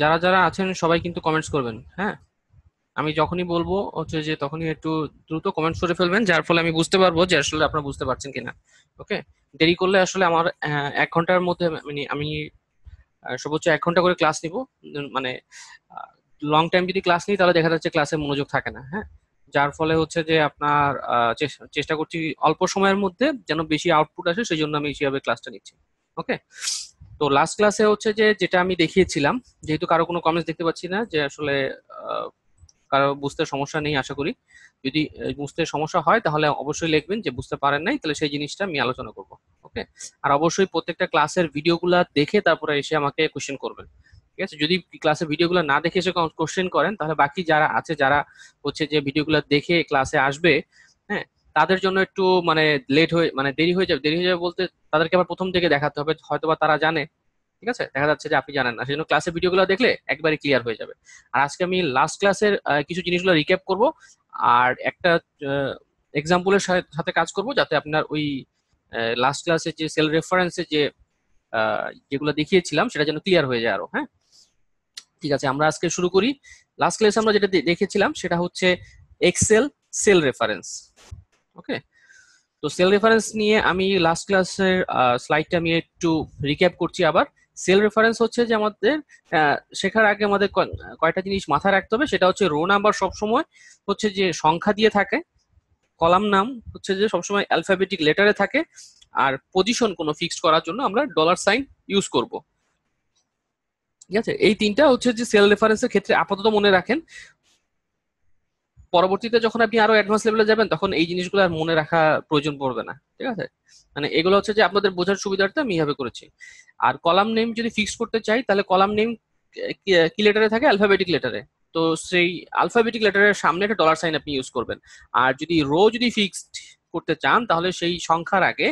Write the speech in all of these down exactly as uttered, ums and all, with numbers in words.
যারা যারা আছেন সবাই কিন্তু কমেন্টস করবেন। হ্যাঁ, আমি যখনই বলবো হচ্ছে যে তখনই একটু দ্রুত কমেন্টস করে ফেলবেন, যার ফলে আমি বুঝতে পারবো যে আসলে আপনারা বুঝতে পারছেন কিনা। ওকে, দেরি করলে আসলে আমার এক ঘন্টার মধ্যে মানে আমি সর্বোচ্চ এক ঘন্টা করে ক্লাস নিব, মানে লং টাইম যদি ক্লাস নিই তাহলে দেখা যাচ্ছে ক্লাসে মনোযোগ থাকে না। হ্যাঁ, যার ফলে হচ্ছে যে আপনার চেষ্টা করছি অল্প সময়ের মধ্যে যেন বেশি আউটপুট আসে, সেই জন্য আমি এইভাবে ক্লাসটা নিচ্ছি। ওকে, তো লাস্ট ক্লাসে হচ্ছে যে যেটা আমি দেখিয়েছিলাম, যেহেতু কারো কোনো কমেন্টস দেখতে পাচ্ছি না, যে আসলে কারো বুঝতে সমস্যা নেই আশা করি। যদি বুঝতে সমস্যা হয় তাহলে অবশ্যই লিখবেন যে বুঝতে পারেন নাই, তাহলে সেই জিনিসটা আমি আলোচনা করব। ওকে, আর অবশ্যই প্রত্যেকটা ক্লাসের ভিডিওগুলো দেখে তারপরে এসে আমাকে কোশ্চেন করবেন, ঠিক আছে? যদি ক্লাসের ভিডিওগুলো না দেখে এসে কোশ্চেন করেন তাহলে বাকি যারা আছে যারা হচ্ছে যে ভিডিওগুলো দেখে ক্লাসে আসবে, হ্যাঁ, তাদের জন্য একটু মানে লেট হয়ে মানে দেরি হয়ে যাবে। দেরি হয়ে যাবে বলতে তাদেরকে আবার প্রথম থেকে দেখাতে হবে, হয়তোবা তারা জানে, ঠিক আছে? দেখা যাচ্ছে যে আপনি জানেন না, সেজন্য ক্লাসের ভিডিওগুলো দেখলে একবারে ক্লিয়ার হয়ে যাবে। আর আজকে আমি লাস্ট ক্লাসের কিছু জিনিসগুলো রিক্যাপ করব, আর একটা এক্সাম্পলের সাথে কাজ করব, যাতে আপনার ওই লাস্ট ক্লাসে যে সেল রেফারেন্সে যে যেগুলো দেখিয়েছিলাম সেটা যেন ক্লিয়ার হয়ে যায় আরো। হ্যাঁ, ঠিক আছে, আমরা আজকে শুরু করি। লাস্ট ক্লাসে আমরা যেটা দেখেছিলাম সেটা হচ্ছে এক্সেল সেল রেফারেন্স। ওকে, তো সেল রেফারেন্স নিয়ে আমি লাস্ট ক্লাসের স্লাইডটা আমি একটু রিক্যাপ করছি আবার। সেল রেফারেন্স হচ্ছে যে আমাদের শেখার আগে আমাদের কয়টা জিনিস মাথায় রাখতে হবে, সেটা হচ্ছে রো নাম্বার সবসময় হচ্ছে যে সংখ্যা দিয়ে থাকে, কলাম নাম হচ্ছে যে সবসময় অ্যালফাবেটিক লেটারে থাকে, আর পজিশন কোনো ফিক্সড করার জন্য আমরা ডলার সাইন ইউজ করব, ঠিক আছে? এই তিনটা হচ্ছে যে সেল রেফারেন্সের ক্ষেত্রে আপাতত মনে রাখেন। পরবর্তীতে যখন আপনি আরো অ্যাডভান্স লেভেলে যাবেন তখন এই জিনিসগুলো আর মনে রাখা প্রয়োজন পড়বে না, ঠিক আছে? মানে এগুলো হচ্ছে যে আপনাদের বোঝার সুবিধার্থে আমি এইভাবে করেছি। আর কলাম নেম যদি ফিক্স করতে চাই তাহলে কলাম নেম কি লেটারে থাকে? অ্যালফাবেটিক লেটারে। তো সেই অ্যালফাবেটিক লেটারের সামনে একটা ডলার সাইন আপনি ইউজ করবেন। আর যদি রো যদি ফিক্সড করতে চান তাহলে সেই সংখ্যার আগে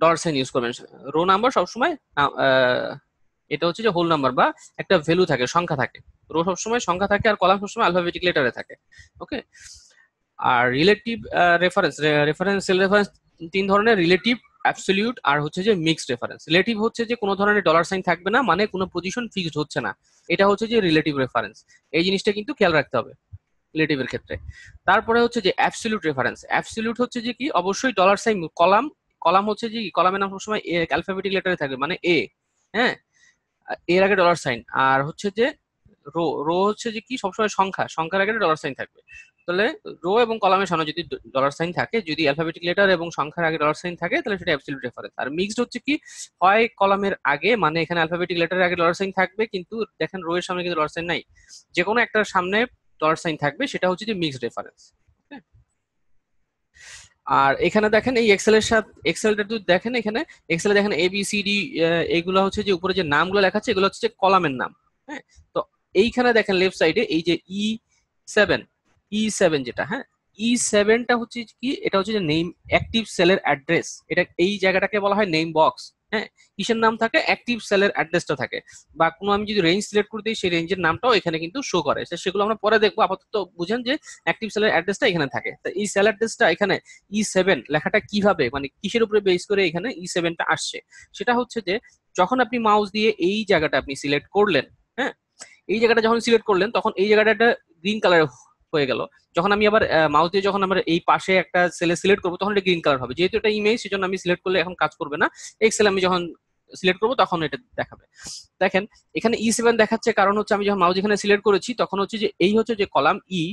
ডলার সাইন ইউজ করবেন। রো নাম্বার সবসময় এটা হচ্ছে যে হোল নাম্বার বা একটা ভ্যালু থাকে, সংখ্যা থাকে। রো সবসময় সংখ্যা থাকে আর কলাম সবসময় অ্যালফাবেটিক লেটারে থাকে। ওকে, আর relative reference reference cell reference তিন ধরনের: রিলেটিভ, অ্যাবসলিউট আর হচ্ছে যে মিক্সড রেফারেন্স। রিলেটিভ হচ্ছে যে কোনো ধরনের ডলার সাইন থাকবে না, মানে কোনো পজিশন ফিক্সড হচ্ছে না, এটা হচ্ছে যে রিলেটিভ রেফারেন্স। এই জিনিসটা কিন্তু খেয়াল রাখতে হবে রিলেটিভের ক্ষেত্রে। তারপরে হচ্ছে যে অ্যাবসলিউট রেফারেন্স। অ্যাবসলিউট হচ্ছে যে কি, অবশ্যই ডলার সাইন, কলাম কলাম হচ্ছে যে কলামের নাম সবসময় অ্যালফাবেটিক লেটারে থাকবে, মানে এ, হ্যাঁ, এর আগে ডলার সাইন। আর হচ্ছে যে রো রো হচ্ছে যে কি, সবসময় সংখ্যা, সংখ্যার আগে ডলার সাইন থাকবে। তাহলে রো এবং কলামের সামনে যদি ডলার সাইন থাকে, যদি অ্যালফাবেটিক লেটার এবং সংখ্যার আগে ডলার সাইন থাকে তাহলে সেটা অ্যাবসলিউট রেফারেন্স। আর মিক্সড হচ্ছে কি, হয় কলামের আগে, মানে এখানে অ্যালফাবেটিক লেটারের আগে ডলার সাইন থাকবে, কিন্তু দেখেন রো এর সামনে কিন্তু ডলার সাইন নাই, যে কোনো একটার সামনে ডলার সাইন থাকবে, সেটা হচ্ছে যে মিক্সড রেফারেন্স। ওকে, আর এখানে দেখেন এই এক্সেলের সাথে এক্সেলটা তো দেখেন, এখানে এক্সেলে দেখেন এ বি সি ডি এগুলো হচ্ছে যে উপরে যে নামগুলো লেখা আছে এগুলো হচ্ছে যে কলামের নাম। হ্যাঁ, তো এইখানে দেখেন লেফট সাইডে এই যে ই সেভেন ই সেভেন যেটা, হ্যাঁ, ই সেভেনটা হচ্ছে কি, এটা হচ্ছে যে নেম অ্যাক্টিভ সেলের অ্যাড্রেস। এটা এই জায়গাটাকে বলা হয় নেম বক্স। হ্যাঁ, কিসের নাম থাকে? অ্যাক্টিভ সেলের অ্যাড্রেসটা থাকে, বা কোনো আমি যদি রেঞ্জ সিলেক্ট করে দিই সেই রেঞ্জের নামটাও এখানে কিন্তু শো করে। সেগুলো আমরা পরে দেখবো, আপাতত বুঝেন যে অ্যাক্টিভ সেলের অ্যাড্রেসটা এখানে থাকে। তো এই সেল অ্যাড্রেসটা এখানে ই সেভেন লেখাটা কিভাবে, মানে কিসের উপরে বেস করে এখানে ই সেভেনটা আসছে, সেটা হচ্ছে যে যখন আপনি মাউস দিয়ে এই জায়গাটা আপনি সিলেক্ট করলেন, হ্যাঁ, এই জায়গাটা যখন সিলেক্ট করলেন তখন এই জায়গাটা একটা গ্রিন কালার হয়ে গেল। যখন আমি আবার মাউস দিয়ে যখন আমরা এই পাশে একটা সেলে সিলেক্ট করবো তখন এটা গ্রিন কালার হবে। যেহেতু এটা ইমেজ সেজন্য আমি সিলেক্ট করলে এখন কাজ করবে না, এক্সেল আমি যখন সিলেক্ট করবো তখন এটা দেখাবে। দেখেন এখানে ই সেভেন দেখাচ্ছে, কারণ হচ্ছে আমি যখন মাউস এখানে সিলেক্ট করেছি তখন হচ্ছে যে এই হচ্ছে যে কলাম ই,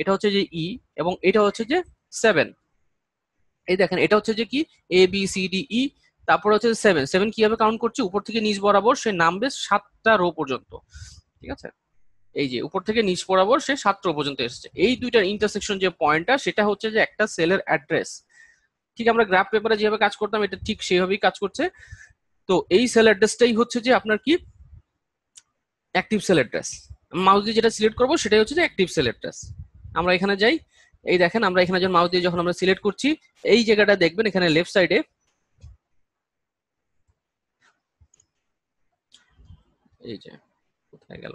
এটা হচ্ছে যে ই এবং এটা হচ্ছে যে সেভেন। এই দেখেন এটা হচ্ছে যে কি, A B C D E, তারপরে হচ্ছে সেভেন। সেভেন কিভাবে কাউন্ট করছি? উপর থেকে নিচ বরাবর সে নামবে সাতটা রো পর্যন্ত, ঠিক আছে? এই যে উপর থেকে নিচ বরাবর সে সাতটা পর্যন্ত এসেছে। এই দুইটার ইন্টারসেকশন যে পয়েন্টটা, সেটা হচ্ছে যে একটা সেলের অ্যাড্রেস। ঠিক আমরা গ্রাফ পেপারে যেভাবে কাজ করতাম এটা ঠিক সেভাবেই কাজ করছে। তো এই সেল অ্যাড্রেসটাই হচ্ছে যে আপনার কি, অ্যাক্টিভ সেল অ্যাড্রেস। মাউস দিয়ে যেটা সিলেক্ট করবো সেটাই হচ্ছে যে অ্যাক্টিভ সেল অ্যাড্রেস। আমরা এখানে যাই, এই দেখেন আমরা এখানে যখন মাউস দিয়ে যখন আমরা সিলেক্ট করছি এই জায়গাটা দেখবেন এখানে লেফট সাইডে এই যে কোথায় গেল,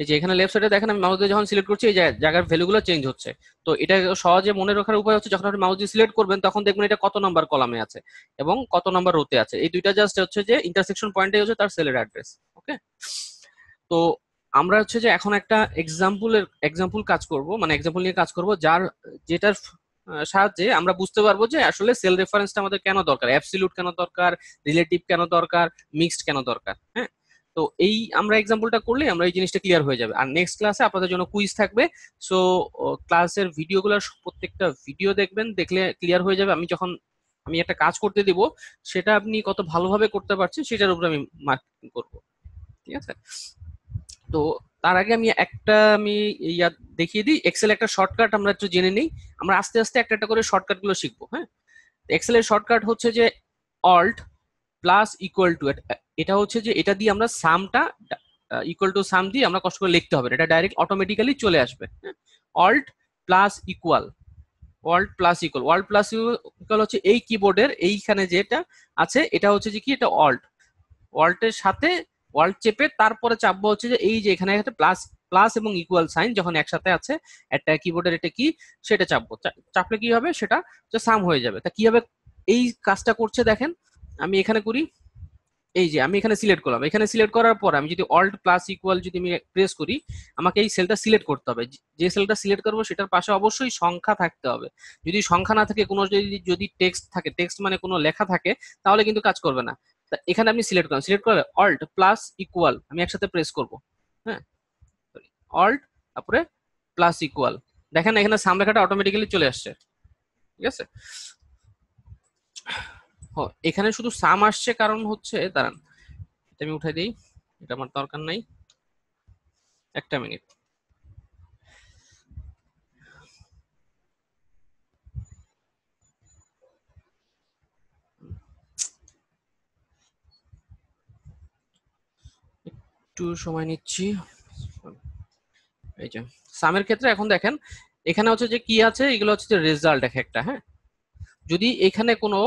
এই যে এখানে লেফট সাইডে দেখেন আমি মাউস দিয়ে যখন সিলেক্ট করছি এই জায়গার ভ্যালুগুলো চেঞ্জ হচ্ছে। তো এটা সহজে মনে রাখার উপায় হচ্ছে যখন আপনি মাউস দিয়ে সিলেক্ট করবেন তখন দেখবেন এটা কত নাম্বার কলামে আছে এবং কত নাম্বার রোতে আছে। এই দুইটা জাস্ট হচ্ছে যে ইন্টারসেকশন পয়েন্টটাই হচ্ছে তার সেলের অ্যাড্রেস। ওকে, তো আমরা হচ্ছে যে এখন একটা এক্সাম্পলের এক্সাম্পল কাজ করব, মানে এক্সাম্পল নিয়ে কাজ করব, যার যেটার সাহায্যে আমরা বুঝতে পারবো যে আসলে সেল রেফারেন্সটা আমাদের কেন দরকার, অ্যাবসলিউট কেন দরকার, রিলেটিভ কেন দরকার, মিক্সড কেন দরকার। হ্যাঁ, তো এই আমরা এক্সাম্পলটা করলে আমরা এই জিনিসটা ক্লিয়ার হয়ে যাবে। আর নেক্সট ক্লাসে আপনাদের জন্য কুইজ থাকবে, সো ক্লাসের ভিডিওগুলোর প্রত্যেকটা ভিডিও দেখবেন, দেখলে ক্লিয়ার হয়ে যাবে আমি যখন আমি একটা কাজ করতে দিব সেটা আপনি কত ভালোভাবে করতে পারছেন সেটার উপর আমি মার্কিং করব। ঠিক আছে, তো তার আগে আমি একটা আমি ইয়া দেখিয়ে দিই, এক্সেল একটা শর্টকাট আমরা একটু জেনে নিই। আমরা আস্তে আস্তে একটা একটা করে শর্টকাটগুলো শিখবো। হ্যাঁ, এক্সেলের শর্টকাট হচ্ছে যে অল্ট প্লাস ইকুয়াল টু, এটা হচ্ছে যে এটা দিয়ে আমরা সামটা ইকুয়াল টু সাম দিয়ে আমরা কষ্ট করে লিখতে হবে, এটা ডাইরেক্ট অটোমেটিক্যালি চলে আসবে। Alt plus equal, alt plus equal, alt plus equal হচ্ছে এই কিবোর্ডের এইখানে যেটা আছে এটা হচ্ছে যে কি, এটা অল্ট, অল্টের সাথে অল্ট চেপে তারপরে চাপবো হচ্ছে যে এই যে এখানে একটা প্লাস প্লাস এবং ইকুয়াল সাইন যখন একসাথে আছে একটা কিবোর্ডের, এটা কি সেটা চাপবো, চাপলে কি হবে সেটা সাম হয়ে যাবে। তা কিভাবে এই কাজটা করছে দেখেন, আমি এখানে করি, এই যে আমি এখানে সিলেক্ট করলাম, এখানে সিলেক্ট করার পর আমি যদি অল্ট প্লাস ইকুয়াল যদি আমি প্রেস করি, আমাকে এই সেলটা সিলেক্ট করতে হবে। যে সেলটা সিলেক্ট করবো সেটার পাশে অবশ্যই সংখ্যা থাকতে হবে, যদি সংখ্যা না থাকে, কোনো যদি যদি টেক্সট থাকে, টেক্সট মানে কোনো লেখা থাকে, তাহলে কিন্তু কাজ করবে না। তা এখানে আমি সিলেক্ট করলাম, সিলেক্ট করলে অল্ট প্লাস ইকুয়াল আমি একসাথে প্রেস করব। হ্যাঁ, অল্ট তারপরে প্লাস ইকুয়াল, দেখেন এখানে সাম লেখাটা অটোমেটিক্যালি চলে আসছে। ঠিক আছে, এখানে শুধু সাম আসছে কারণ হচ্ছে, দাঁড়ান এটা আমি উঠাই দিই, এটা আমার দরকার নাই, একটা মিনিট। একটু সময় নিচ্ছি। এই যে সামের ক্ষেত্রে এখন দেখেন এখানে হচ্ছে যে কি আছে, এগুলো হচ্ছে যে রেজাল্ট এক একটা। হ্যাঁ, যদি এখানে কোনো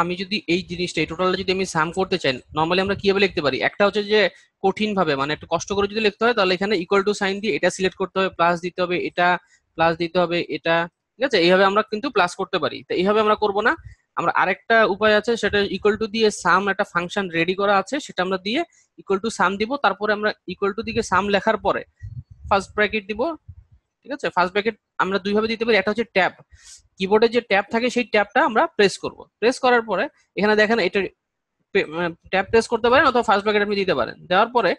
আমি যদি এই জিনিসটা এই টোটালটা যদি আমি সাম করতে চাই, নর্মালি আমরা কিভাবে লিখতে পারি, একটা হচ্ছে যে কঠিন ভাবে মানে একটু কষ্ট করে যদি লিখতে হয় তাহলে এখানে ইকুয়াল টু সাইন দিয়ে এটা সিলেক্ট করতে হবে, প্লাস দিতে হবে, এটা প্লাস দিতে হবে, এটা। ঠিক আছে, এইভাবে আমরা কিন্তু প্লাস করতে পারি। তো এইভাবে আমরা করব না, আমরা আরেকটা উপায় আছে, সেটা ইকুয়াল টু দিয়ে সাম একটা ফাংশন রেডি করা আছে, সেটা আমরা দিয়ে ইকুয়াল টু সাম দিব, তারপরে আমরা ইকুয়াল টু দিকে সাম লেখার পরে ফার্স্ট ব্র্যাকেট দিব। ঠিক আছে, ফার্স্ট ব্র্যাকেট আমরা দুইভাবে দিতে পারি, একটা হচ্ছে ট্যাব, কিবোর্ডে যে ট্যাব থাকে সেই ট্যাবটা আমরা প্রেস করব, প্রেস করার পরে এখানে দেখেন এটা ট্যাব প্রেস করতে পারেন অথবা ফার্স্ট ব্র্যাকেট আপনি দিতে পারেন, দেওয়ার পরে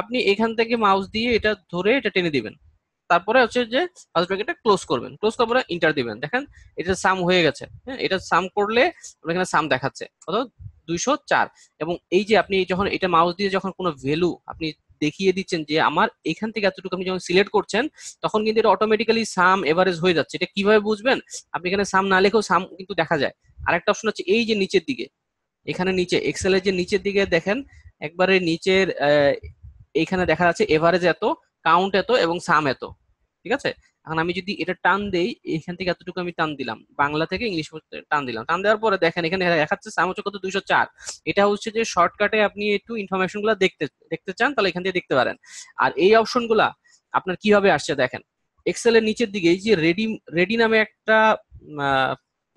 আপনি এখান থেকে মাউস দিয়ে এটা ধরে এটা টেনে দিবেন, তারপরে হচ্ছে যে ফার্স্ট ব্র্যাকেটটা ক্লোজ করবেন, ক্লোজ করার পরে এন্টার দিবেন, দেখেন এটা সাম হয়ে গেছে। হ্যাঁ, এটা সাম করলে আমরা এখানে সাম দেখাচ্ছে কত, দুইশো চার। এবং এই যে আপনি যখন এটা মাউস দিয়ে যখন কোনো ভ্যালু আপনি দেখিয়ে দিচ্ছেন যে আমার এখান থেকে এতটুকু আপনি যখন সিলেক্ট করছেন তখন কিন্তু এটা অটোমেটিক্যালি সাম এভারেজ হয়ে যাচ্ছে। এটা কিভাবে বুঝবেন, আপনি এখানে সাম না লেখেও সাম কিন্তু দেখা যায়। আরেকটা অপশন হচ্ছে এই যে নিচের দিকে, এখানে নিচে এক্সেলের যে নিচের দিকে দেখেন একবারে নিচের এইখানে দেখা যাচ্ছে এভারেজ এত, কাউন্ট এত এবং সাম এত। ঠিক আছে, এখন আমি যদি এটা টান দেই, এখান থেকে এতটুকু আমি টান দিলাম, বাংলা থেকে ইংলিশ টান দিলাম, টান দেওয়ার পরে দেখেন এখানে দেখাচ্ছে সাম হচ্ছে কত, দুইশো চার। এটা হচ্ছে যে শর্টকাটে আপনি একটু ইনফরমেশন গুলা দেখতে দেখতে চান তাহলে এখান থেকে দেখতে পারেন। আর এই অপশন গুলা আপনার কিভাবে আসছে দেখেন, এক্সেলের নিচের দিকে এই যে রেডি রেডি নামে একটা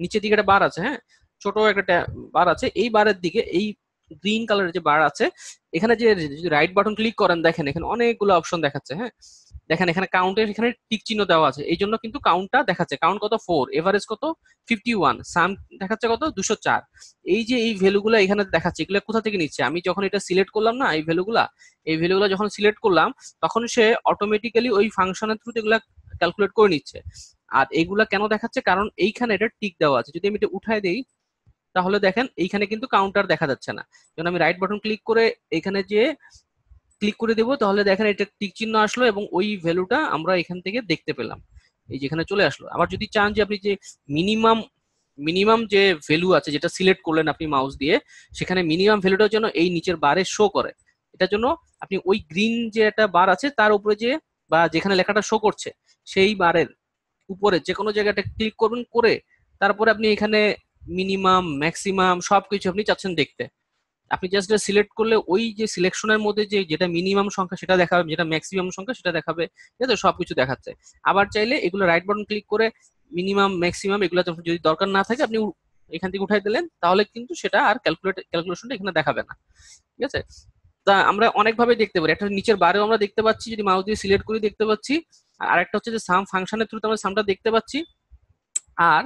নিচের দিকে একটা বার আছে, হ্যাঁ ছোট একটা বার আছে, এই বারের দিকে এই গ্রিন কালারের যে বার আছে এখানে যে রাইট বাটন ক্লিক করেন দেখেন এখানে অনেকগুলো অপশন দেখাচ্ছে। হ্যাঁ, দেখেন এখানে কাউন্টের এখানে টিক চিহ্ন দেওয়া আছে, এই জন্য কিন্তু কাউন্টটা দেখাচ্ছে, কাউন্ট কত ফোর, এভারেজ কত ফিফটি ওয়ান, সাম দেখাচ্ছে কত দুইশো চার। এই যে এই ভ্যালুগুলো এখানে দেখাচ্ছে এগুলো কোথা থেকে নিচ্ছে, আমি যখন এটা সিলেক্ট করলাম না এই ভ্যালুগুলা, এই ভ্যালুগুলো যখন সিলেক্ট করলাম তখন সে অটোমেটিক্যালি ওই ফাংশনের থ্রুতে এগুলা ক্যালকুলেট করে নিচ্ছে। আর এইগুলা কেন দেখাচ্ছে, কারণ এইখানে এটা টিক দেওয়া আছে, যদি আমি এটা উঠায় দেই তাহলে দেখেন এইখানে কিন্তু কাউন্টার দেখা যাচ্ছে না, যখন আমি রাইট বাটন ক্লিক করে এখানে যে ক্লিক করে দেবো তাহলে দেখেন এটা টিক চিহ্ন আসলো এবং ওই ভ্যালুটা আমরা এখান থেকে দেখতে পেলাম, এই যেখানে চলে আসলো। আবার যদি চান যে আপনি যে মিনিমাম মিনিমাম যে ভ্যালু আছে যেটা সিলেক্ট করলেন আপনি মাউস দিয়ে, সেখানে মিনিমাম ভ্যালুটার জন্য এই নিচের বারে শো করে, এটার জন্য আপনি ওই গ্রিন যে একটা বার আছে তার উপরে যে বা যেখানে লেখাটা শো করছে সেই বারের উপরে যে কোনো জায়গাটা ক্লিক করবেন, করে তারপরে আপনি এখানে মিনিমাম ম্যাক্সিমাম সবকিছু আপনি চাচ্ছেন দেখতে, আপনি জাস্ট সিলেক্ট করলে ওই যে সিলেকশনের মধ্যে যে যেটা মিনিমাম সংখ্যা সেটা দেখাবে, যেটা ম্যাক্সিমাম সংখ্যা সেটা দেখাবে। ঠিক আছে, সবকিছু দেখাচ্ছে। আবার চাইলে এগুলো রাইট বাটন ক্লিক করে মিনিমাম ম্যাক্সিমাম এগুলো যদি দরকার না থাকে আপনি এখান থেকে উঠাই দিলেন, তাহলে কিন্তু সেটা আর ক্যালকুলেট ক্যালকুলেশনটা এখানে দেখাবে না। ঠিক আছে, তা আমরা অনেক ভাবে দেখতে পারি। একটা নিচের বারেও আমরা দেখতে পাচ্ছি, যদি মাউস দিয়ে সিলেক্ট করি দেখতে পাচ্ছি। আর আরেকটা হচ্ছে যে সাম ফাংশনের থ্রুতে আমরা সামটা দেখতে পাচ্ছি। আর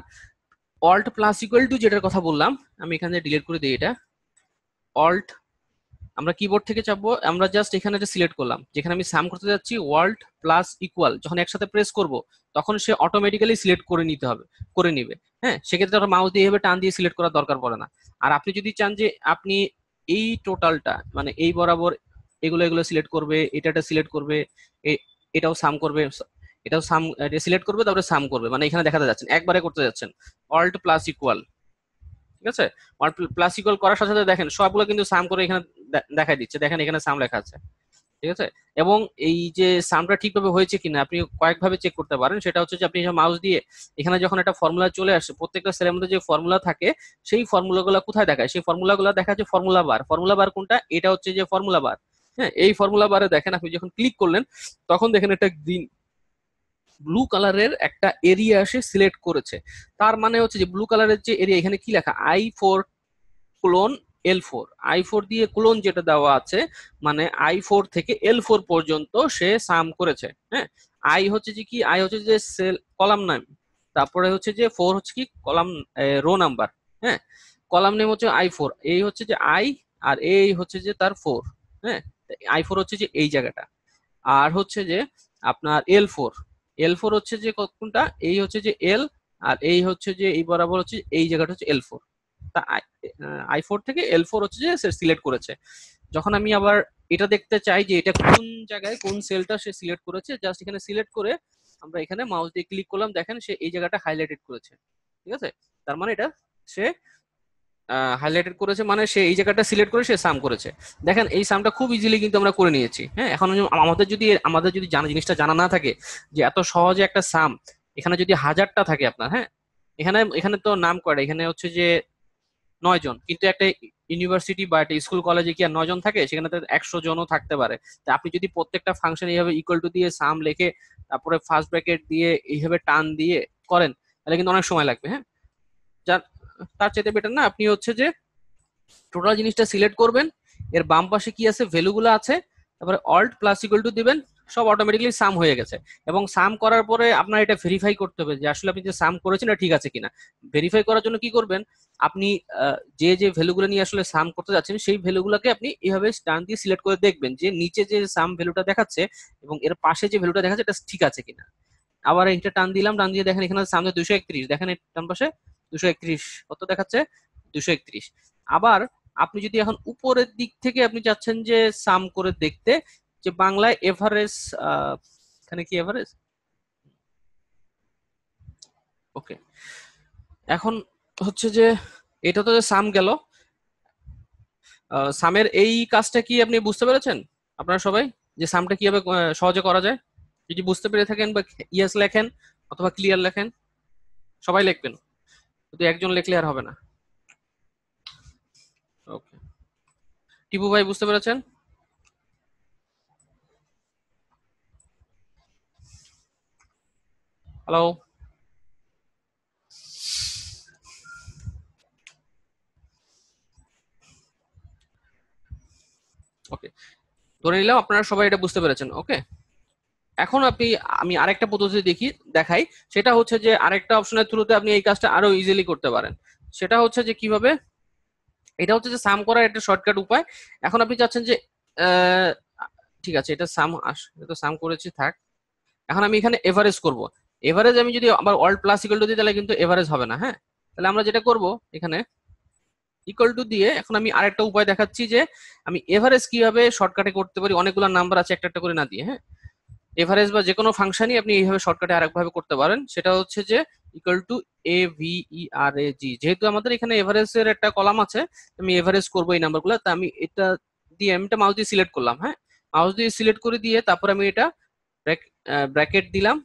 অল্ট প্লাস ইকুয়াল টু যেটার কথা বললাম, আমি এখানে ডিলিট করে দিই। এটা অল্ট আমরা কিবোর্ড থেকে চাপবো, আমরা জাস্ট এখানে যে সিলেক্ট করলাম, যেখানে আমি সাম করতে যাচ্ছি অল্ট প্লাস ইকুয়াল, যখন একসাথে প্রেস করব তখন সে অটোমেটিক্যালি সিলেক্ট করে নিতে হবে, করে নেবে। হ্যাঁ, সেক্ষেত্রে আপনার মাউস দিয়ে এভাবে টান দিয়ে সিলেক্ট করার দরকার পড়ে না। আর আপনি যদি চান যে আপনি এই টোটালটা মানে এই বরাবর এগুলো এগুলো সিলেক্ট করবে, এটাটা সিলেক্ট করবে, এটাও সাম করবে, এটাও সাম সিলেক্ট করবে, তারপরে সাম করবে, মানে এখানে দেখাতে যাচ্ছেন একবারে করতে যাচ্ছেন অল্ট প্লাস ইকুয়াল। ঠিক আছে, অল্ট প্লাস ইকুয়াল করার সাথে সাথে দেখেন সবগুলো কিন্তু সাম করে এখানে দেখা দিচ্ছে। দেখেন এখানে সাম লেখা আছে, ঠিক আছে। এবং এই যে সামটা ঠিকভাবে হয়েছে কিনা আপনি কয়েকভাবে চেক করতে পারেন। সেটা হচ্ছে যে আপনি মাউস দিয়ে এখানে যখন একটা ফর্মুলা চলে আসে, প্রত্যেকটা সেলের মধ্যে যে ফর্মুলা থাকে সেই ফর্মুলাগুলো কোথায় দেখায়, সেই ফর্মুলাগুলো দেখা যাচ্ছে ফর্মুলা বার। ফর্মুলা বার কোনটা? এটা হচ্ছে যে ফর্মুলা বার। হ্যাঁ, এই ফর্মুলা বারে দেখেন আপনি যখন ক্লিক করলেন তখন দেখেন একটা গ্রিন ব্লু কালারের একটা এরিয়া এসে সিলেক্ট করেছে। তার মানে হচ্ছে যে ব্লু কালারের যে এরিয়া, এখানে কি লেখা I four colon L four, I four দিয়ে ক্লোন যেটা দেওয়া আছে মানে আই ফোর থেকে এল ফোর পর্যন্ত সে সাম করেছে। হ্যাঁ, আই হচ্ছে যে কি, আই হচ্ছে যে সেল কলাম নাম, তারপরে হচ্ছে যে ফোর হচ্ছে কি কলাম রো নাম্বার। হ্যাঁ, কলাম নেম হচ্ছে আই ফোর, এই হচ্ছে যে আই আর এই হচ্ছে যে তার ফোর। হ্যাঁ, আই ফোর হচ্ছে যে এই জায়গাটা, আর হচ্ছে যে আপনার এল ফোর, এল ফোর হচ্ছে যে কোনটা, এই হচ্ছে যে এল আর এই হচ্ছে যে এই বরাবর হচ্ছে এই জায়গাটা হচ্ছে এল ফোর। তা আই ফোর থেকে এল ফোর হচ্ছে যে সে সিলেক্ট করেছে। যখন আমি আবার এটা দেখতে চাই যে এটা কোন জায়গায় কোন সেলটা সে সিলেক্ট করেছে, জাস্ট এখানে সিলেক্ট করে আমরা এখানে মাউস দিয়ে ক্লিক করলাম, দেখেন সে এই জায়গাটা হাইলাইটেড করেছে। ঠিক আছে, তার মানে এটা সে হাইলাইটেড করেছে, মানে সে এই জায়গাটা সিলেক্ট করে সে সাম করেছে। দেখেন এই সামটা খুব ইজিলি কিন্তু আমরা করে নিয়েছি। হ্যাঁ, এখন আমাদের যদি আমাদের যদি জানা জিনিসটা জানা না থাকে যে এত সহজে একটা সাম, এখানে যদি হাজারটা থাকে আপনার, হ্যাঁ এখানে এখানে তো নাম করে এখানে হচ্ছে যে নয় জন, কিন্তু একটা ইউনিভার্সিটি বা একটা স্কুল কলেজে কি আর নয় জন থাকে? সেখানে তো একশো জনও থাকতে পারে। তা আপনি যদি প্রত্যেকটা ফাংশন এইভাবে ইকুয়াল টু দিয়ে সাম লিখে তারপরে ফার্স্ট ব্র্যাকেট দিয়ে এইভাবে টান দিয়ে করেন তাহলে কিন্তু অনেক সময় লাগবে। হ্যাঁ, যার তার চাইতে বেটার না আপনি হচ্ছে যে টোটাল জিনিসটা সিলেক্ট করবেন, এর বাম পাশে কি আছে ভ্যালুগুলো আছে, তারপরে অল্ট প্লাস ইকুয়াল টু দিবেন, সব অটোমেটিক্যালি সাম হয়ে গেছে। এবং সাম করার পরে আপনার এটা ভেরিফাই করতে হবে যে আসলে আপনি যে সাম করেছেন এটা ঠিক আছে কিনা। ভেরিফাই করার জন্য কি করবেন, আপনি যে যে ভ্যালুগুলো নিয়ে আসলে সাম করতে যাচ্ছেন সেই ভ্যালুগুলোকে আপনি এইভাবে টান দিয়ে সিলেক্ট করে দেখবেন যে নিচে যে সাম ভ্যালুটা দেখাচ্ছে এবং এর পাশে যে ভ্যালুটা দেখাচ্ছে এটা ঠিক আছে কিনা। আবার এটা টান দিলাম, টান দিয়ে দেখেন এখানে সামনে দুশো একত্রিশ, দেখেন ডান পাশে দুশো একত্রিশ কত দেখাচ্ছে, দুশো একত্রিশ। আবার আপনি যদি এখন উপরের দিক থেকে আপনি চাচ্ছেন যে সাম করে দেখতে, যে বাংলায় এভারেজ, এখানে কি এভারেজ, ওকে। এখন হচ্ছে যে এটা তো সাম গেল, সামের এই কাজটা কি আপনি বুঝতে পেরেছেন আপনারা সবাই যে সামটা কিভাবে সহজে করা যায়? যদি বুঝতে পেরে থাকেন বা ইয়েস লেখেন অথবা ক্লিয়ার লেখেন, সবাই লিখবেন, যদি একজন লিখলে আর হবে না। ওকে, টিপু ভাই বুঝতে পেরেছেন? হ্যালো, ওকে, ধরে নিলাম আপনারা সবাই এটা বুঝতে পেরেছেন। ওকে, এখন আপনি আমি আরেকটা পদ্ধতি দেখি দেখাই, সেটা হচ্ছে যে আরেকটা অপশনের থ্রুতে আপনি এই কাজটা আরো ইজিলি করতে পারেন। সেটা হচ্ছে যে কিভাবে, এটা হচ্ছে যে সাম করার একটা শর্টকাট উপায়। এখন আপনি চাচ্ছেন যে ঠিক আছে এটা সাম আস, এটা তো সাম করেছি থাক, এখন আমি এখানে এভারেজ করব। এভারেজ আমি যদি আবার অল্ট প্লাস ইকুয়াল টু দিই তাহলে কিন্তু এভারেজ হবে না। হ্যাঁ, তাহলে আমরা যেটা করব এখানে ইকুয়াল টু দিয়ে, এখন আমি আরেকটা উপায় দেখাচ্ছি যে আমি এভারেজ কিভাবে শর্টকাটে করতে পারি। অনেকগুলো নাম্বার আছে, একটা একটা করে না দিয়ে। হ্যাঁ, এভারেজ বা যে কোনো ফাংশনই আপনি এইভাবে শর্টকাটে আরেকভাবে করতে পারেন। সেটা হচ্ছে যে equal to A V E R A G, যেহেতু আমাদের এখানে এভারেজের একটা কলাম আছে, আমি এভারেজ করবো এই নাম্বারগুলো। তা আমি এটা দিয়ে আমি এটা মাউস দিয়ে সিলেক্ট করলাম। হ্যাঁ, মাউস দিয়ে সিলেক্ট করে দিয়ে তারপর আমি এটা ব্র্যাকেট দিলাম,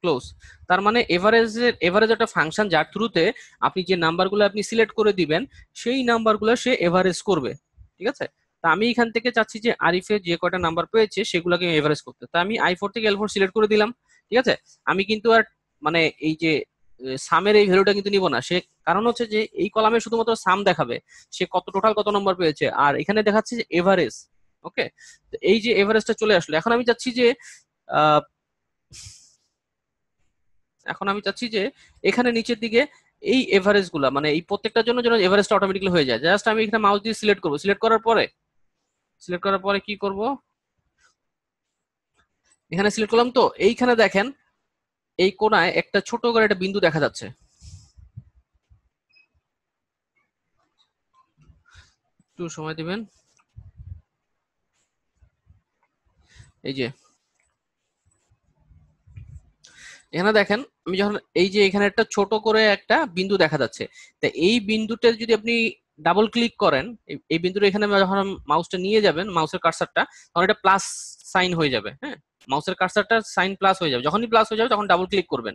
ক্লোজ। তার মানে এভারেজের এভারেজ একটা ফাংশন যার থ্রুতে আপনি যে নাম্বারগুলো আপনি সিলেক্ট করে দিবেন সেই নাম্বারগুলো সে এভারেজ করবে। ঠিক আছে, তা আমি এখান থেকে চাচ্ছি যে আরিফের যে কয়টা নাম্বার পেয়েছে সেগুলোকে এভারেজ করতে। তা আমি আই ফোর থেকে এল ফোর সিলেক্ট করে দিলাম। ঠিক আছে, আমি কিন্তু আর মানে এই যে সামের এই ভ্যালুটা কিন্তু নিব না, সে কারণ হচ্ছে যে এই কলামে শুধুমাত্র সাম দেখাবে, সে কত টোটাল কত নাম্বার পেয়েছে। আর এখানে দেখাচ্ছে যে এভারেজ, ओके तो এই যে এভারেজটা চলে আসলো। এখন আমি চাচ্ছি যে এখন আমি চাচ্ছি যে এখানে নিচের দিকে এই এভারেজগুলো মানে এই প্রত্যেকটার জন্য যেন এভারেজটা অটোমেটিক্যালি হয়ে যায়। জাস্ট আমি এখানে মাউস দিয়ে সিলেক্ট করব, সিলেক্ট করার পরে সিলেক্ট করার পরে কি করব, এখানে সিলেক্ট করলাম। তো এইখানে দেখেন এই কোণায় একটা ছোট করে একটা বিন্দু দেখা যাচ্ছে, একটু সময় দিবেন। এই যে এখানে দেখেন আমি যখন এই যে এখানে একটা ছোট করে একটা বিন্দু দেখা যাচ্ছে, তা এই বিন্দুতে যদি আপনি ডাবল ক্লিক করেন, এই বিন্দুটা এখানে যখন মাউসটা নিয়ে যাবেন, মাউসের কার্সারটা, তখন এটা প্লাস সাইন হয়ে যাবে। হ্যাঁ, মাউসের কার্সারটা সাইন প্লাস হয়ে যাবে, যখনই প্লাস হয়ে যাবে তখন ডাবল ক্লিক করবেন।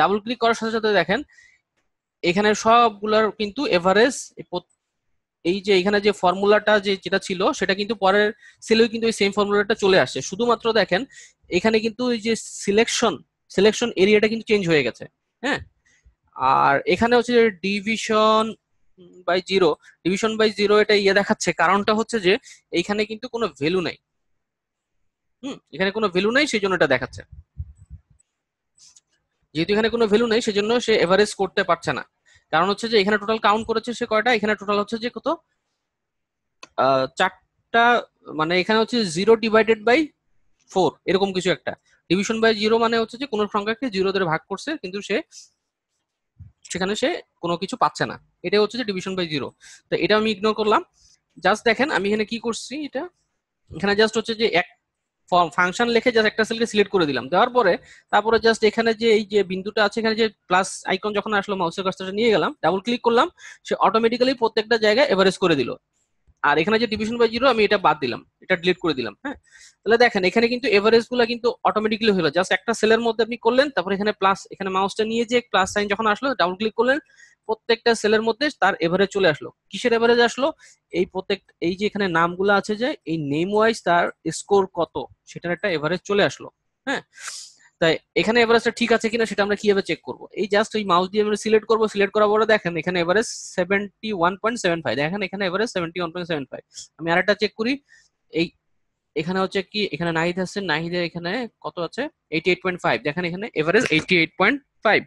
ডাবল ক্লিক করার সাথে সাথে দেখেন এখানে সবগুলোর কিন্তু এভারেজ, এই যে এখানে যে ফর্মুলাটা যে যেটা ছিল সেটা কিন্তু পরের সেলেও কিন্তু এই সেম ফর্মুলাটা চলে আসছে। শুধুমাত্র দেখেন এখানে কিন্তু এই যে সিলেকশন সিলেকশন এরিয়াটা কিন্তু চেঞ্জ হয়ে গেছে। হ্যাঁ, আর এখানে হচ্ছে division by zero, division by zero এটা ইয়ে দেখাচ্ছে, কারণটা হচ্ছে যে এইখানে কিন্তু কোনো ভ্যালু নাই। হুম, এখানে কোনো ভ্যালু নাই সেই জন্য এটা দেখাচ্ছে। যেহেতু এখানে কোনো ভ্যালু নাই সেজন্য সে এভারেজ করতে পারছে না, কারণ হচ্ছে যে এখানে টোটাল কাউন্ট করেছে সে কয়টা, এখানে টোটাল হচ্ছে যে কত, চারটা, মানে এখানে হচ্ছে জিরো ডিভাইডেড বাই ফোর এরকম কিছু একটা। ডিভিশন বাই জিরো মানে হচ্ছে যে কোনো সংখ্যাকে জিরো ধরে ভাগ করছে কিন্তু সে সেখানে সে কোনো কিছু পাচ্ছে না, এটাই হচ্ছে যে ডিভিশন বাই জিরো। তো এটা আমি ইগনোর করলাম। জাস্ট দেখেন আমি এখানে কি করছি, এটা এখানে জাস্ট হচ্ছে যে এক ফাংশন লিখে জাস্ট একটা সেলকে সিলেক্ট করে দিলাম, দেওয়ার পরে তারপরে জাস্ট এখানে যে এই যে বিন্দুটা আছে এখানে যে প্লাস আইকন যখন আসলো মাউসের কার্সারটা নিয়ে গেলাম, ডাবল ক্লিক করলাম, সে অটোমেটিক্যালি প্রত্যেকটা জায়গায় এভারেজ করে দিল। আর এখানে যে ডিভিশন বাই জিরো আমি এটা বাদ দিলাম, এটা ডিলিট করে দিলাম। হ্যাঁ, তাহলে দেখেন এখানে কিন্তু এভারেজ গুলো কিন্তু অটোমেটিক্যালি হলো, জাস্ট একটা সেলের মধ্যে আপনি করলেন, তারপর এখানে প্লাস, এখানে মাউসটা নিয়ে যে প্লাস সাইন যখন আসলো ডাবল ক্লিক করলেন, প্রত্যেকটা সেলের মধ্যে তার এভারেজ চলে আসলো। কিসের এভারেজ আসলো, এই প্রত্যেক এই যে এখানে নামগুলো আছে যে এই নেম ওয়াইজ তার স্কোর কত সেটার একটা এভারেজ চলে আসলো। হ্যাঁ, তাই এখানে এভারেজটা ঠিক আছে কিনা সেটা আমরা কিভাবে চেক করব, এই জাস্ট ওই মাউস দিয়ে আমরা সিলেক্ট করব, সিলেক্ট করার পরে দেখেন এখানে average seventy one point seven five, দেখেন এখানে average seventy one point seven five. আমি আরেকটা চেক করি, এই এখানে হচ্ছে কি, এখানে নাহিদ আছে, নাহিদের এখানে কত আছে এইটি এইট পয়েন্ট ফাইভ, দেখেন এখানে average eighty eight point five.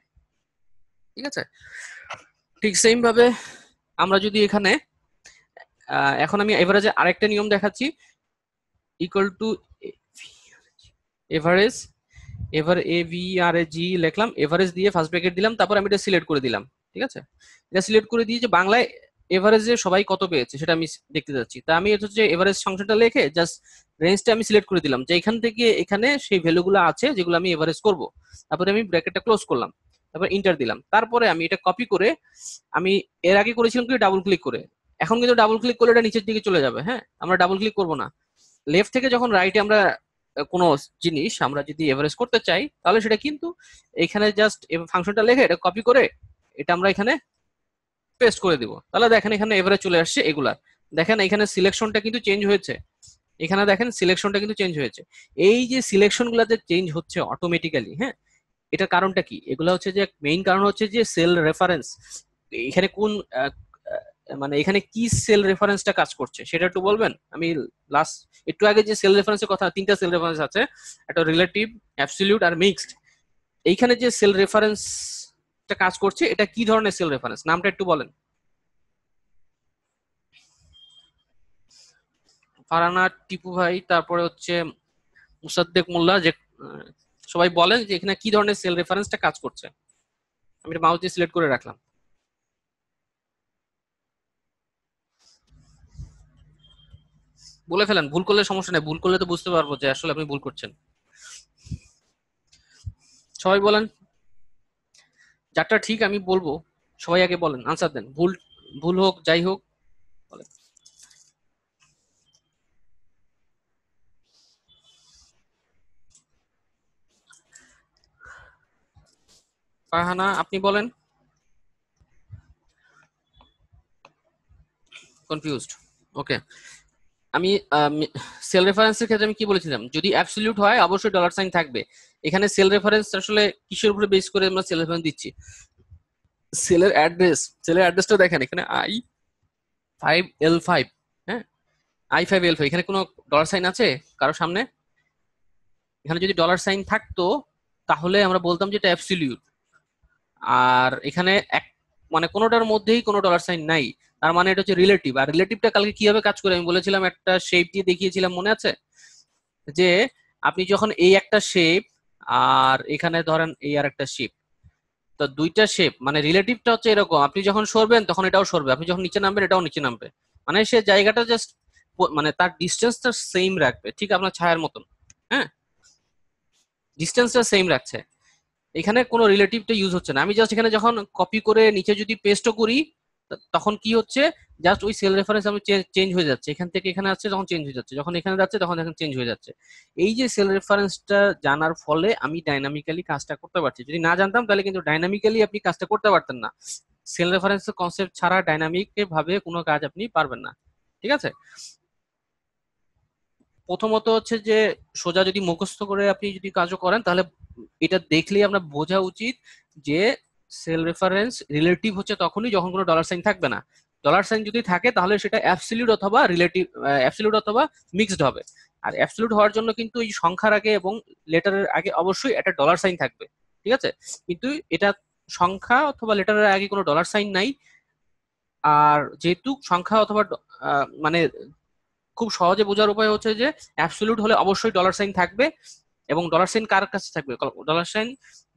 ঠিক আছে, ঠিক সেম ভাবে আমরা যদি এখানে এখন আমি এভারেজে আরেকটা নিয়ম দেখাচ্ছি, equal to average aver A V R A G লিখলাম, এভারেজ দিয়ে ফার্স্ট ব্র্যাকেট দিলাম, তারপর আমি এটা সিলেক্ট করে দিলাম। ঠিক আছে, এটা সিলেক্ট করে দিয়ে যে বাংলায় এভারেজে সবাই কত পেয়েছে সেটা আমি দেখতে যাচ্ছি। তা আমি এটা হচ্ছে এভারেজ সংখ্যাটা লিখে জাস্ট রেঞ্জটা আমি সিলেক্ট করে দিলাম, যে এখান থেকে এখানে সেই ভ্যালুগুলো আছে যেগুলো আমি এভারেজ করব, তারপরে আমি ব্র্যাকেটটা ক্লোজ করলাম, তারপর ইন্টার দিলাম। তারপরে আমি এটা কপি করে, আমি এর আগে করেছিলাম কি ডাবল ক্লিক করে, এখন কিন্তু ডাবল ক্লিক করলে এটা নিচের দিকে চলে যাবে। হ্যাঁ, আমরা ডাবল ক্লিক করব না, লেফট থেকে যখন রাইটে আমরা কোনো জিনিস আমরা যদি এভারেজ করতে চাই তাহলে সেটা কিন্তু এখানে জাস্ট ফাংশনটা লিখে এটা কপি করে এটা আমরা এখানে পেস্ট করে দিব। তাহলে দেখেন এখানে এভারেজ চলে আসছে এগুলা। দেখেন এখানে সিলেকশনটা কিন্তু চেঞ্জ হয়েছে, এখানে দেখেন সিলেকশনটা কিন্তু চেঞ্জ হয়েছে। এই যে সিলেকশনগুলোতে চেঞ্জ হচ্ছে অটোমেটিক্যালি, হ্যাঁ, এটার কারণটা কি, এগুলা হচ্ছে যে মেইন কারণ হচ্ছে যে সেল রেফারেন্স, এখানে কোন মানে এখানে কি সেল রেফারেন্সটা কাজ করছে সেটা একটু বলবেন। আমি লাস্ট একটু আগে যে সেল রেফারেন্সের কথা, তিনটা সেল রেফারেন্স আছে, একটা রিলেটিভ, অ্যাবসলিউট আর মিক্সড, এইখানে যে সেল রেফারেন্সটা কাজ করছে এটা কি ধরনের সেল রেফারেন্স, নামটা একটু বলেন। ফারানা টিপু ভাই, তারপরে হচ্ছে মুসাদ্দেক মোল্লা, যে সবাই বলেন যে এখানে কি ধরনের সেল রেফারেন্সটা কাজ করছে। আমি এটা মাউস দিয়ে সিলেক্ট করে রাখলাম। বলে ফেলেন, ভুল করলে সমস্যা নেই, ভুল করলে তো বুঝতে পারবো যে আসলে আপনি ভুল করছেন। সবাই বলেন যারটা ঠিক, আমি বলবো সবাই আগে বলেন, আনসার দেন, ভুল ভুল হোক যাই হোক বলেন। ফারহানা আপনি বলেন, কনফিউজড। ওকে, আমি সেল রেফারেন্সের ক্ষেত্রে আমি কি বলেছিলাম, যদি অ্যাবসলিউট হয় অবশ্যই ডলার সাইন থাকবে। এখানে সেল রেফারেন্স আসলে কিসের উপরে বেস করে আমরা সেল রেফারেন্স দিচ্ছি, সেলের অ্যাড্রেস, সেলের অ্যাড্রেসটা দেখেন এখানে আই ফাইভ এল ফাইভ। হ্যাঁ, आई ফাইভ এল ফাইভ এখানে কোনো ডলার সাইন আছে কারো সামনে? এখানে যদি ডলার সাইন থাকতো তাহলে আমরা বলতাম যে এটা অ্যাবসলিউট, আর এখানে এক মানে কোনোটার মধ্যেই কোনো ডলার সাইন নাই, তার মানে এটা হচ্ছে রিলেটিভ। আর রিলেটিভটা কালকে কিভাবে কাজ করে আমি বলেছিলাম, একটা শেপ দিয়ে দেখিয়েছিলাম মনে আছে, যে আপনি যখন এই একটা শেপ আর এখানে ধরেন এই আর একটা শেপ, তো দুইটা শেপ মানে রিলেটিভটা হচ্ছে এরকম, আপনি যখন সরবেন তখন এটাও সরবে, আপনি যখন নিচে নামবেন এটাও নিচে নামবে, মানে সে জায়গাটা জাস্ট মানে তার ডিসটেন্সটা সেম রাখবে, ঠিক আপনার ছায়ার মতন। হ্যাঁ, ডিসটেন্সটা সেম রাখছে, এখানে কোনো রিলেটিভটা ইউজ হচ্ছে না। আমি জাস্ট এখানে যখন কপি করে নিচে যদি পেস্টও করি তখন কি হচ্ছে, জাস্ট ওই সেল রেফারেন্স আমি চেঞ্জ হয়ে যাচ্ছে, এখান থেকে এখানে আসছে তখন চেঞ্জ হয়ে যাচ্ছে, যখন এখানে যাচ্ছে তখন এখানে চেঞ্জ হয়ে যাচ্ছে। এই যে সেল রেফারেন্সটা জানার ফলে আমি ডাইনামিক্যালি কাজটা করতে পারছি, যদি না জানতাম তাহলে কিন্তু ডাইনামিক্যালি আপনি কাজটা করতে পারতেন না। সেল রেফারেন্সের কনসেপ্ট ছাড়া ডাইনামিক ভাবে কোনো কাজ আপনি পারবেন না, ঠিক আছে? প্রথমত হচ্ছে যে সোজা যদি মুখস্থ করে আপনি যদি কাজও করেন তাহলে এটা দেখলেই আমরা বোঝা উচিত যে সেল রেফারেন্স রিলেটিভ হচ্ছে তখনই যখন কোনো ডলার সাইন থাকবে না। ডলার সাইন যদি থাকে তাহলে সেটা অ্যাবসলিউট অথবা রিলেটিভ, অ্যাবসলিউট অথবা মিক্সড হবে। আর অ্যাবসলিউট হওয়ার জন্য কিন্তু এই সংখ্যার আগে এবং লেটারের আগে অবশ্যই একটা ডলার সাইন থাকবে, ঠিক আছে? কিন্তু এটা সংখ্যা অথবা লেটারের আগে কোনো ডলার সাইন নাই, আর যেহেতু সংখ্যা অথবা মানে খুব সহজে বোঝার উপায় হচ্ছে যে অ্যাবসলিউট হলে অবশ্যই ডলার সাইন থাকবে, এবং ডলার সাইন কার কাছে থাকবে? ডলার সাইন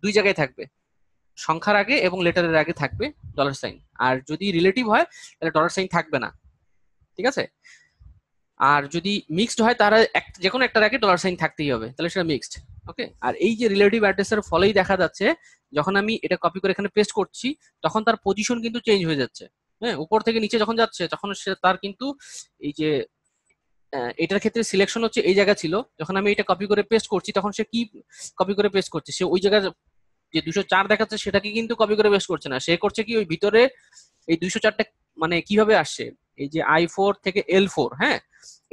দুই জায়গায় থাকবে, সংখ্যার আগে এবং লেটারের আগে থাকবে ডলার সাইন। আর যদি রিলেটিভ হয় তাহলে ডলার সাইন থাকবে না, ঠিক আছে? আর যদি মিক্সড হয় তাহলে যে কোনো একটার আগে ডলার সাইন থাকতেই হবে, তাহলে সেটা মিক্সড। ওকে, আর এই যে রিলেটিভ অ্যাড্রেসের ফলেই দেখা যাচ্ছে যখন আমি এটা কপি করে এখানে পেস্ট করছি তখন তার পজিশন কিন্তু চেঞ্জ হয়ে যাচ্ছে। হ্যাঁ, উপর থেকে নিচে যখন যাচ্ছে তখন সে তার কিন্তু এই যে এটার ক্ষেত্রে সিলেকশন হচ্ছে এই জায়গা ছিল, যখন আমি এটা কপি করে পেস্ট করছি তখন সে কি কপি করে পেস্ট করছে? সে ওই জায়গা যে দুশো চার দেখাচ্ছে সেটাকে কিন্তু কপি করে পেস্ট করছে না, সে করছে কি ওই ভিতরে এই দুশো চারটা মানে কিভাবে আসছে, এই যে আই ফোর থেকে এল ফোর, হ্যাঁ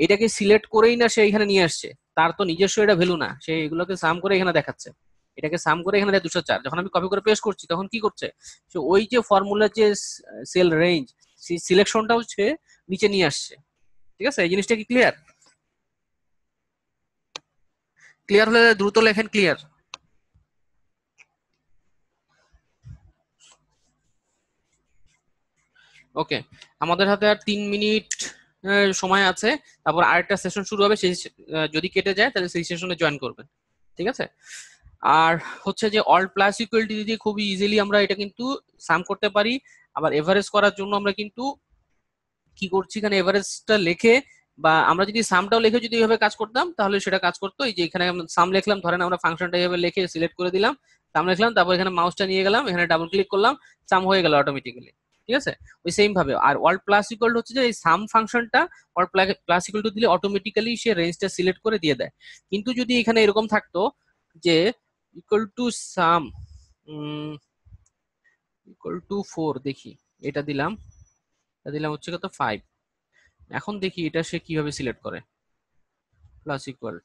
এটাকে সিলেক্ট করেই না সে এখানে নিয়ে আসছে, তার তো নিজস্ব এটা ভ্যালু না, সে এগুলোকে সাম করে এখানে দেখাচ্ছে, এটাকে সাম করে এখানে দেয় দুশো চার। যখন আমি কপি করে পেস্ট করছি তখন কি করছে, সে ওই যে ফর্মুলার যে সেল রেঞ্জ সেই সিলেকশনটা হচ্ছে নিচে নিয়ে আসছে, ঠিক আছে? এই জিনিসটা কি ক্লিয়ার? ক্লিয়ার হলে দ্রুত লেখেন ক্লিয়ার। ওকে, আমাদের হাতে আর তিন মিনিট সময় আছে, তারপর আরেকটা সেশন শুরু হবে, সেই যদি কেটে যায় তাহলে সেই সেশনে জয়েন করবেন, ঠিক আছে? আর হচ্ছে যে অল প্লাস ইকুয়াল টু দিয়ে খুবই ইজিলি আমরা এটা কিন্তু সাম করতে পারি। আবার এভারেজ করার জন্য আমরা কিন্তু কি করছি, এখানে এভারেজটা লিখে বা আমরা যদি সামটাও লিখে যদি এইভাবে কাজ করতাম তাহলে সেটা কাজ করতো। এই যে এখানে সাম লিখলাম, ধরেন আমরা ফাংশনটা এইভাবে লিখে সিলেক্ট করে দিলাম, সাম লিখলাম, তারপর এখানে মাউসটা নিয়ে গেলাম, এখানে ডাবল ক্লিক করলাম, সাম হয়ে গেল অটোমেটিক্যালি, ঠিক আছে? ওই সেম ভাবে। আর অল প্লাস ইকুয়াল হচ্ছে যে এই সাম ফাংশনটা অল প্লাস ইকুয়াল টু দিলে অটোমেটিক্যালি সে রেঞ্জটা সিলেক্ট করে দিয়ে দেয়। কিন্তু যদি এখানে এরকম থাকতো যে equal to sum equal to four, দেখি এটা দিলাম, এটা দিলাম হচ্ছে কত ফাইভ, এখন দেখি এটা সে কিভাবে সিলেক্ট করে। প্লাস ইকুয়াল,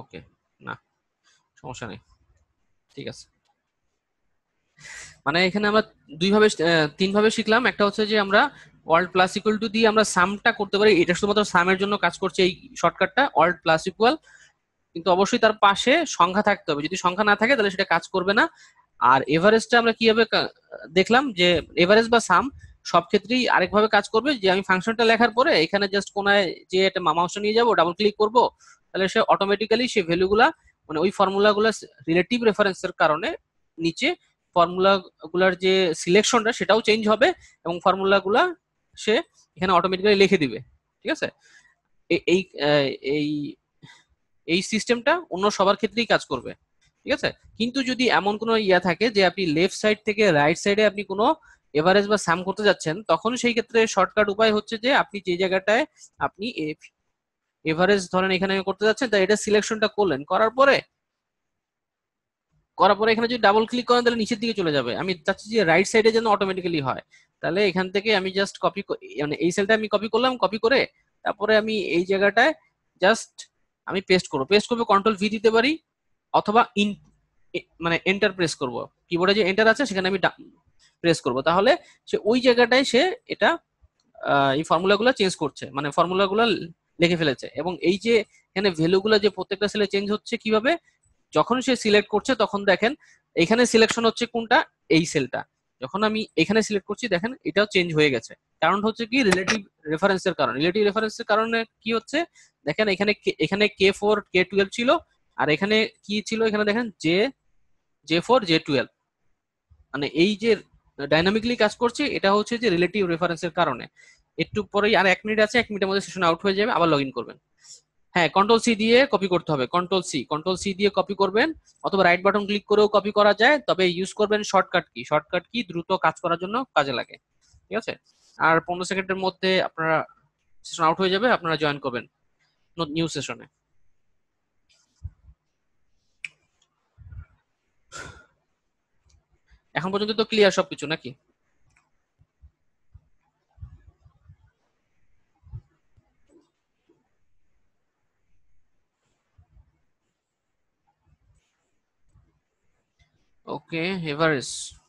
ওকে না সমস্যা নেই, ঠিক আছে। মানে এখানে আমরা দুই ভাবে তিন ভাবে শিখলাম, একটা হচ্ছে যে আমরা অল্ট প্লাস ইকুয়াল টু দিয়ে আমরা সামটা করতে পারি, এটা শুধুমাত্র সামের জন্য কাজ করছে এই শর্টকাটটা অল্ট প্লাস ইকুয়াল, কিন্তু অবশ্যই তার পাশে সংখ্যা থাকতে হবে, যদি সংখ্যা না থাকে তাহলে সেটা কাজ করবে না। আর এভারেজটা আমরা কিভাবে দেখলাম যে এভারেজ বা সাম সব ক্ষেত্রেই আরেকভাবে কাজ করবে, যে আমি ফাংশনটা লেখার পরে এখানে জাস্ট কোনায় যে একটা মাউস নিয়ে যাবো, ডাবল ক্লিক করবো, তাহলে সে অটোমেটিক্যালি সেই ভ্যালুগুলা মানে ওই ফর্মুলাগুলো রিলেটিভ রেফারেন্সের কারণে নিচে ফর্মুলা গুলার যে সিলেকশনটা সেটাও চেঞ্জ হবে এবং ফর্মুলা গুলা সে এখানে অটোমেটিক্যালি লিখে দিবে, ঠিক আছে? এই এই এই সিস্টেমটা অন্য সবার ক্ষেত্রেই কাজ করবে, ঠিক আছে? কিন্তু যদি এমন কোনো ইয়া থাকে যে আপনি লেফট সাইড থেকে রাইট সাইডে আপনি কোনো এভারেজ বা সাম করতে যাচ্ছেন, তখন সেই ক্ষেত্রে শর্টকাট উপায় হচ্ছে যে আপনি যে জায়গাটায় আপনি এভারেজ ধরেন এখানে করতে যাচ্ছেন, তাই এটা সিলেকশনটা করলেন, করার পরে করার পরে এখানে যদি ডাবল ক্লিক করেন তাহলে নিচের দিকে চলে যাবে। আমি চাচ্ছি যে রাইট সাইডে যেন অটোমেটিক্যালি হয়, তাহলে এখান থেকে আমি জাস্ট কপি মানে এই সেলটা আমি কপি করলাম, কপি করে তারপরে আমি এই জায়গাটায় জাস্ট আমি পেস্ট করব, পেস্ট করব কন্ট্রোল ভি দিতে পারি অথবা ইন মানে এন্টার প্রেস করব, কিবোর্ডে যে এন্টার আছে সেখানে আমি প্রেস করব, তাহলে সে ওই জায়গাটায় সে এটা এই ফর্মুলাগুলো চেঞ্জ করছে, মানে ফর্মুলাগুলো লিখে ফেলেছে এবং এই যে এখানে ভ্যালুগুলো যে প্রত্যেকটা সেলে চেঞ্জ হচ্ছে কিভাবে যখন সে সিলেক্ট করছে তখন দেখেন এখানে সিলেকশন হচ্ছে কোনটা এই সেলটা যখন আমি এখানে সিলেক্ট করছি দেখেন এটাও চেঞ্জ হয়ে গেছে কারণ হচ্ছে কি রিলেটিভ রেফারেন্সের কারণে রিলেটিভ রেফারেন্সের কারণে কি হচ্ছে দেখেন এখানে এখানে কে ফোর কে টুয়েলভ ছিল আর এখানে কি ছিল এখানে দেখেন J J four J twelve মানে এই যে ডাইনামিক্যালি কাজ করছে এটা হচ্ছে যে রিলেটিভ রেফারেন্সের কারণে একটু পরেই আর এক মিনিট আছে এক মিনিটের মধ্যে সেশন আউট হয়ে যাবে আবার লগইন করবেন হ্যাঁ কন্ট্রোল সি দিয়ে কপি করতে হবে কন্ট্রোল সি কন্ট্রোল সি দিয়ে কপি করবেন অথবা রাইট বাটন ক্লিক করেও কপি করা যায় তবে ইউজ করবেন শর্টকাট কি শর্টকাট কি দ্রুত কাজ করার জন্য কাজে লাগে ঠিক আছে আর পনেরো সেকেন্ডের মধ্যে আপনারা সেশন আউট হয়ে যাবে আপনারা জয়েন করবেন নিউ সেশনে এখন পর্যন্ত তো ক্লিয়ার সবকিছু নাকি Okay, Everest.